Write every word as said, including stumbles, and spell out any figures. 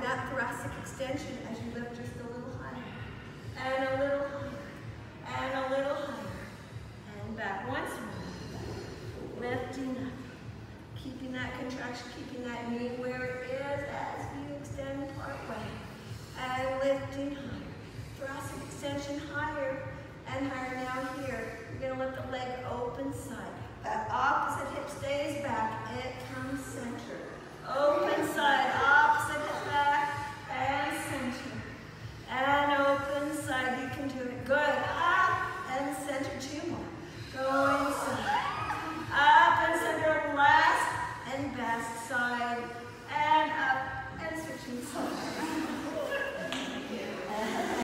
and that thoracic extension as you lift just a little higher, and a little higher, and a little higher, and back. Once more, lifting up, keeping that contraction, keeping that knee where it is as you extend partway, and lifting higher, thoracic extension higher and higher. Now here, you're gonna let the leg open